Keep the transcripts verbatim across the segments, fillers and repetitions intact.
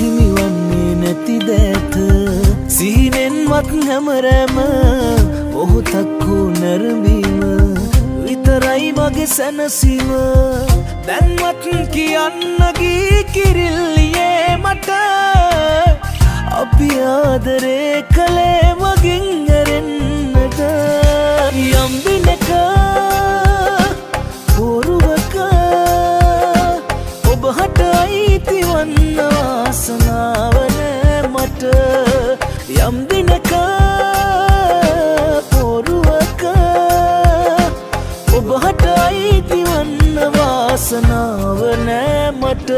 හිමිවන්නේ නැති දැත සීනෙන්වත් හැමරම මොහොතක් උනරඹීම විතරයි මගේ සැනසීම දැන්වත් කියන්න ගී කිරිල්ලියේ මට අපි ආදරේ කලේ වගින් ඇරෙන්නට යම් දිනක පොරුවක ඔබ හට අයිති වන්න වාසනාව නෑ මට යම් දිනක පොරුවක ඔබ හට අයිති වන්න වාසනාව නෑ මට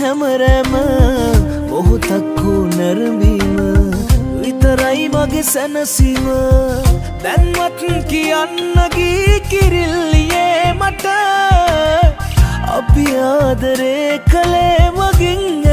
හැමරම මොහොතක් උනරඹීම විතරයි මගේ සැනසීම දැන්වත් කියන්න ගී කිරිල්ලියේ මට අපි ආදරේ කලේ වගින්